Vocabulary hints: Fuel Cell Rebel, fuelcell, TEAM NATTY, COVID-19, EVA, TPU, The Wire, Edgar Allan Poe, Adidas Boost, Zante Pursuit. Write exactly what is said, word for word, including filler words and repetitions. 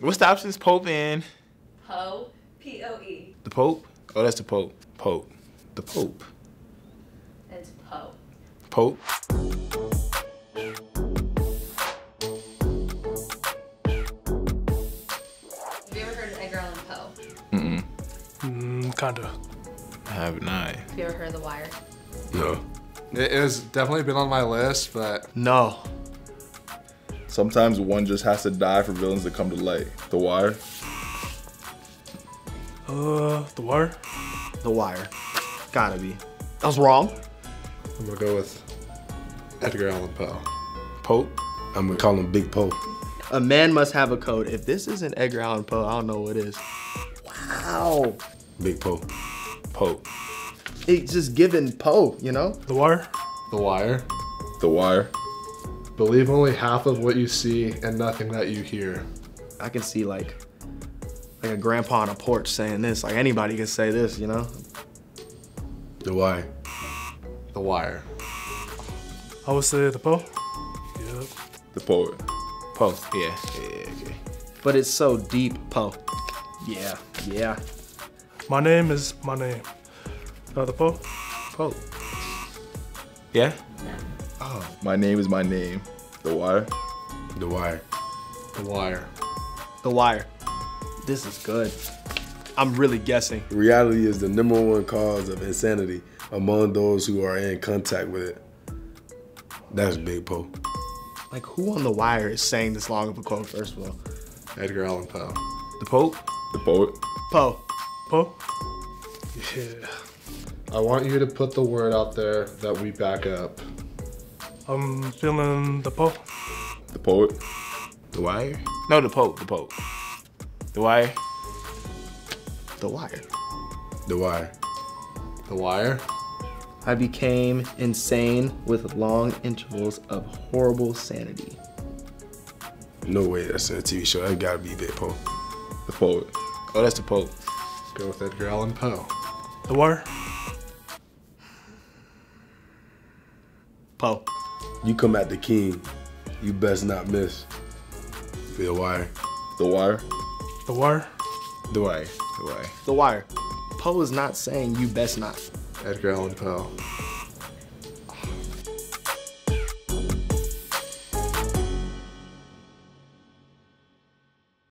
What stops is Pope in? Poe. P O E. The Pope? Oh, that's the Pope. Pope. The Pope. It's Poe. Pope. Have you ever heard of Edgar Allan Poe? Mm-mm. Mm, kinda. I have not. Have you ever heard of The Wire? No. It has definitely been on my list, but no. Sometimes one just has to die for villains to come to light. The Wire. Uh, The Wire? The Wire. Gotta be. I was wrong. I'm gonna go with Edgar Allan Poe. Pope? I'm gonna call him Big Pope. A man must have a code. If this isn't Edgar Allan Poe, I don't know what is. Wow. Big Pope. Pope. It's just giving Poe, you know? The Wire? The Wire. The Wire. Believe only half of what you see and nothing that you hear. I can see like like a grandpa on a porch saying this. Like anybody can say this, you know? The Wire. The Wire. I would say the Poe. Yep. The Poe. Poe. Yeah. Yeah, okay. But it's so deep, Poe. Yeah. Yeah. My name is my name. Uh, the Poe. Poe. Yeah? Yeah. Oh. My name is my name. The Wire. The Wire. The Wire. The Wire. This is good. I'm really guessing. Reality is the number one cause of insanity among those who are in contact with it. That's Big Poe. Like, who on The Wire is saying this long of a quote, first of all? Edgar Allan Poe. The Pope? The Poet. Poe. Poe? Yeah. I want you to put the word out there that we back up. I'm feeling the Poe. The Poet. The Wire? No, the Pope. The Pope. The Wire. The Wire. The Wire. The Wire. I became insane with long intervals of horrible sanity. No way that's a T V show. That gotta be Big Poe. The Poet. Oh, that's the Pope. Go with Edgar Allan Poe. The Wire. Poe. You come at the king, you best not miss. The Wire. The Wire. The Wire. The Wire. The Wire. The Wire. Poe is not saying you best not. Edgar Allan Poe.